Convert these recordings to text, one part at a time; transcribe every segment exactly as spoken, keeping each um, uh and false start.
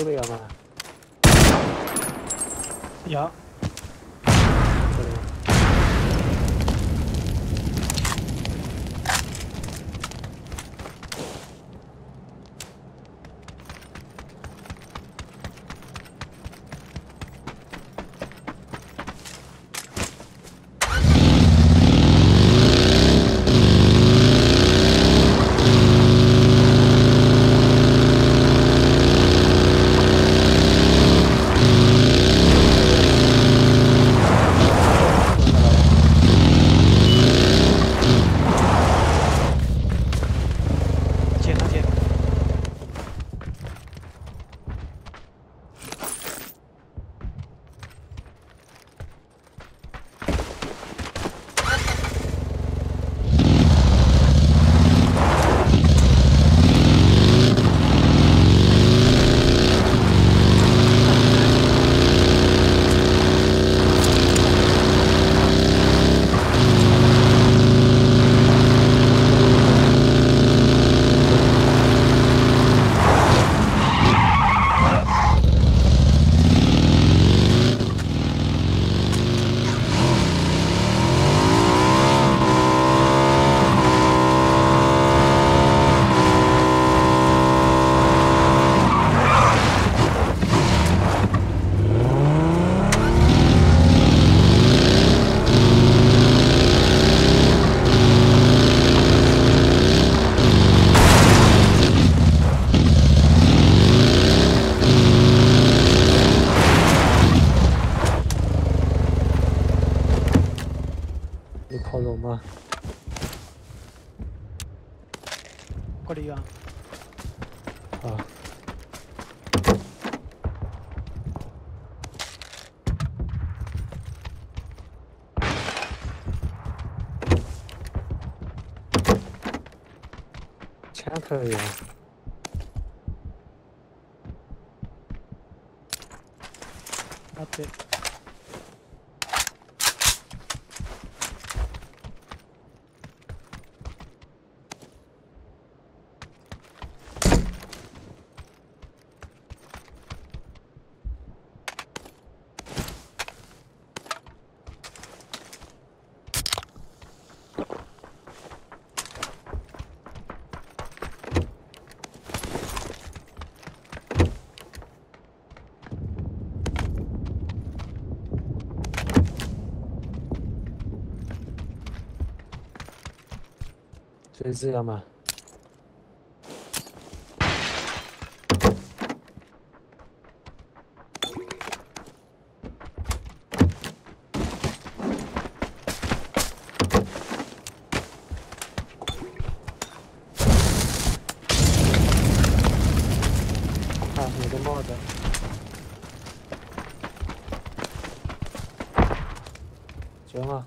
Buraya bana. Ya.过来一个。啊。钱可以啊。啊对。 追这样吗？啊，我的帽子！行啊。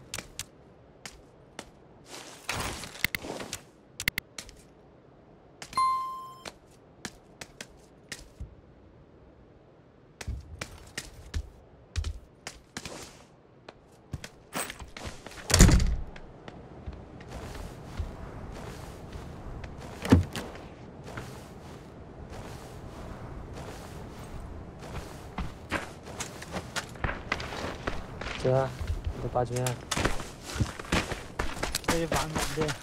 姐，你的八军，这一把满的。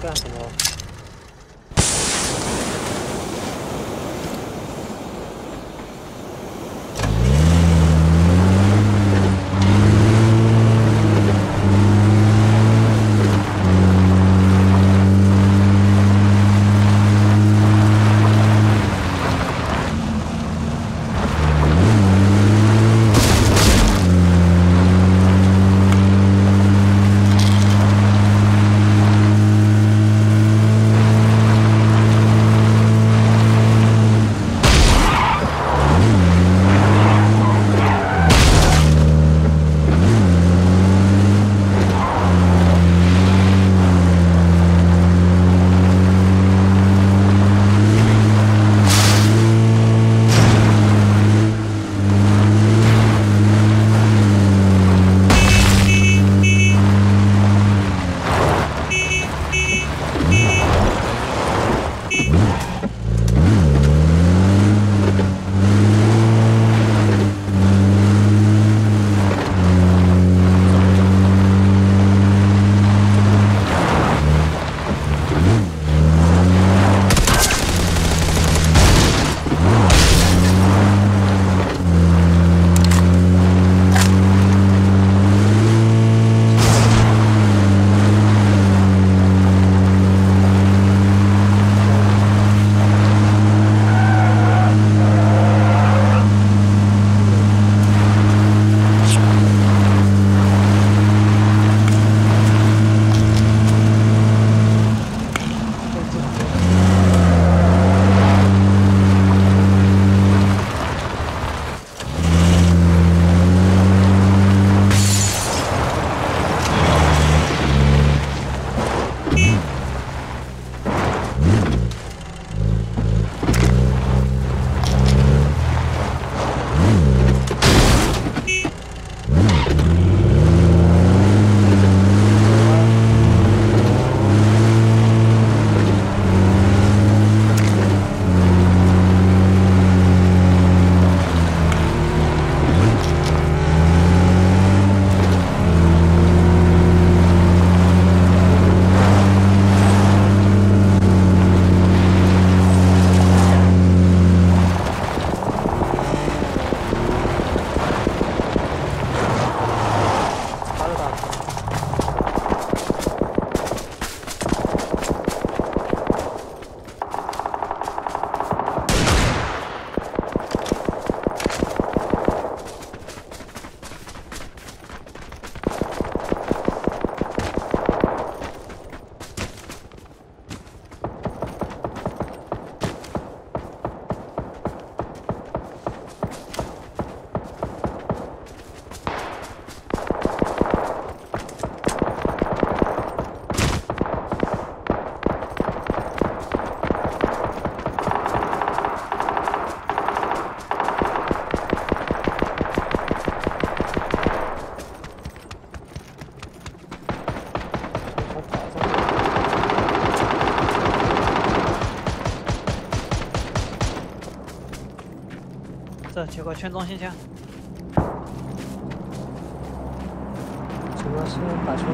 干什么？结果圈中心枪，主要是把球都。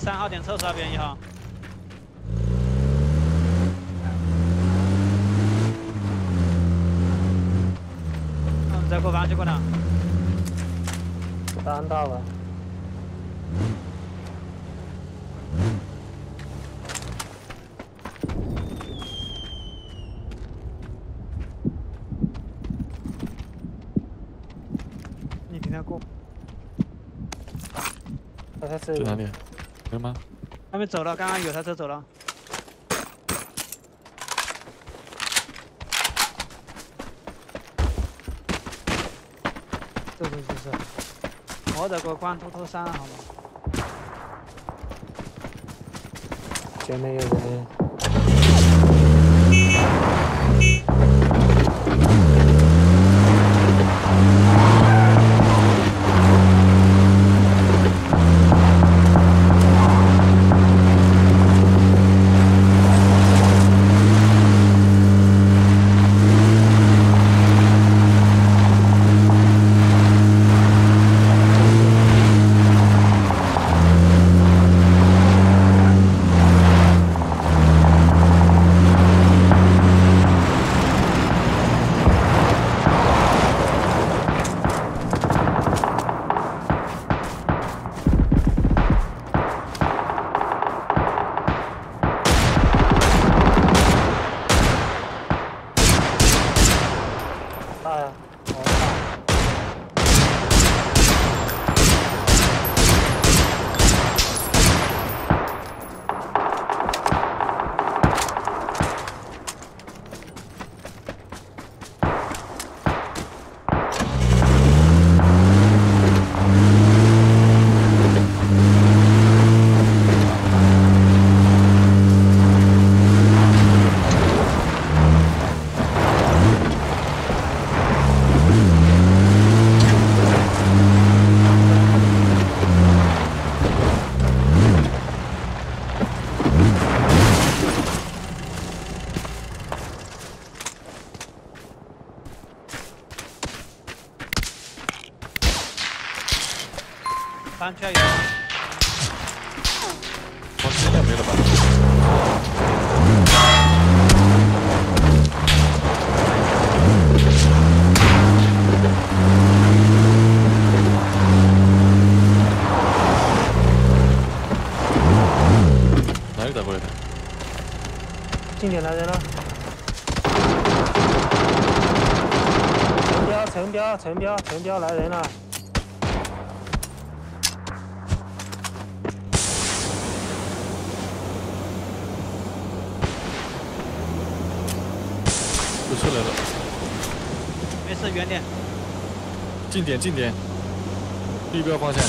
三号点厕所那边一号，嗯，在过弯就过了，当然到了。 在哪里？有吗？他们走了，刚刚有台车走了。这个就是我的个光秃秃山，好吗？前面有人。Pancha ya. Pancha mira bak. Nerede böyle? Şimdi nerede lan?城标，城标，城标，城标来人了。 出来了，没事，远点，近点，近点，绿标方向。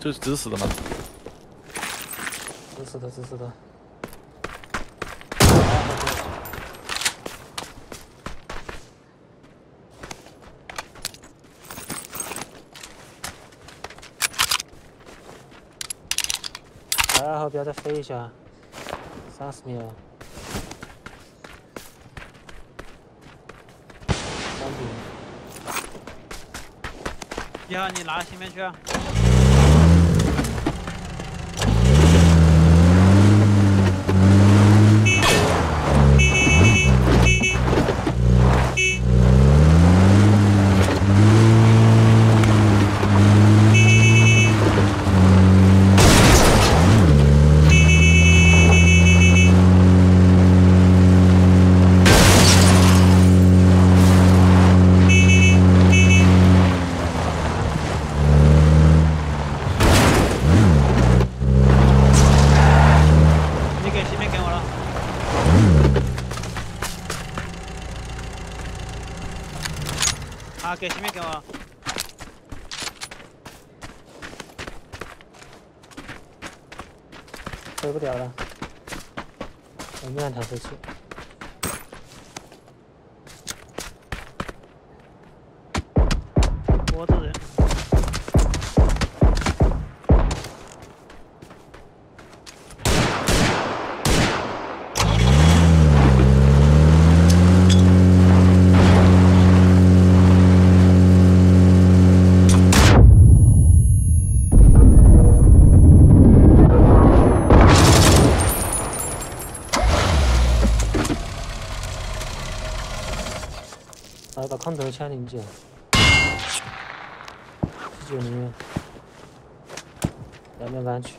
这是直死的吗？直死的，直死的。来二号标再飞一下，三十秒。三米。一号，你拿前面去啊。 给前面给我，飞不了了，我们让他飞去。脖子人，把空投枪零九，七九零。咱们弯曲。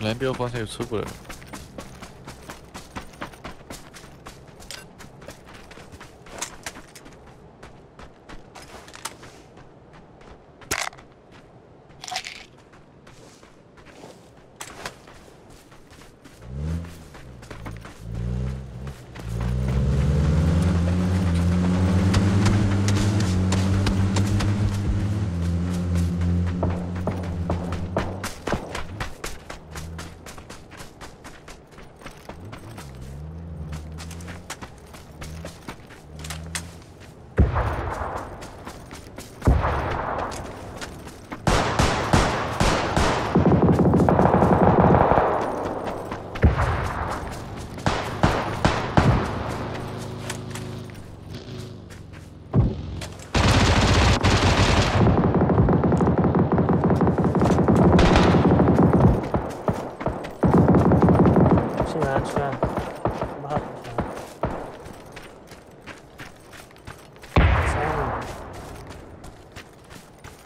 蓝标方向又车过来了。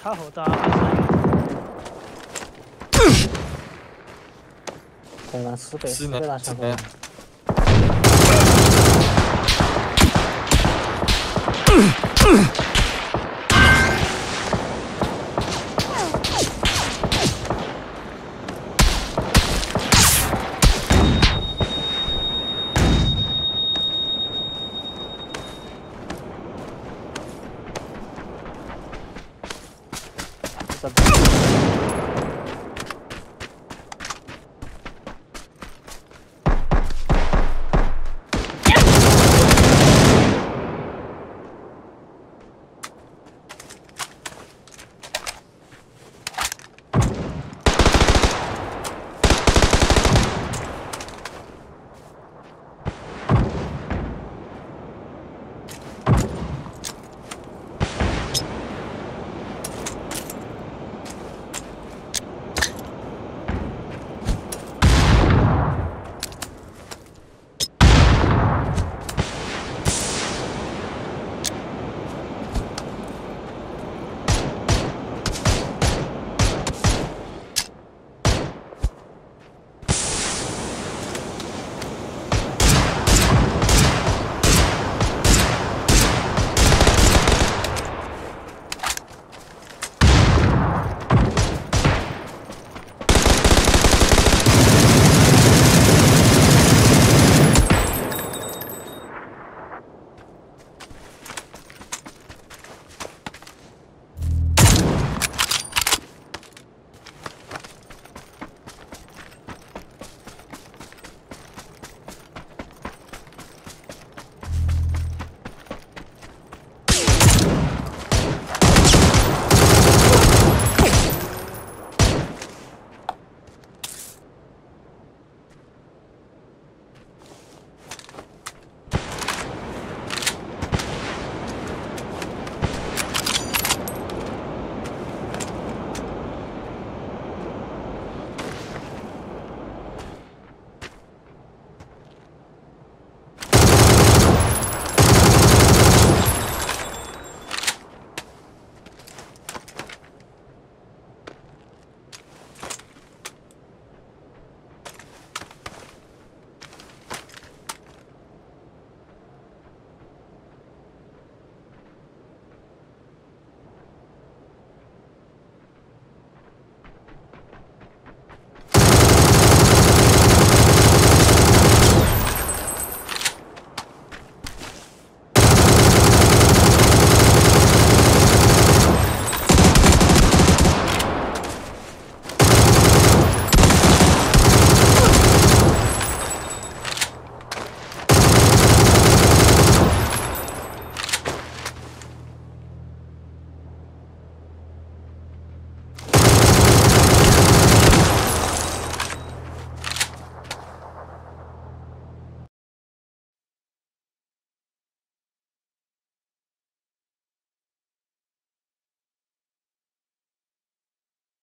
他好大，东南西北，西北拉上来。 嗯嗯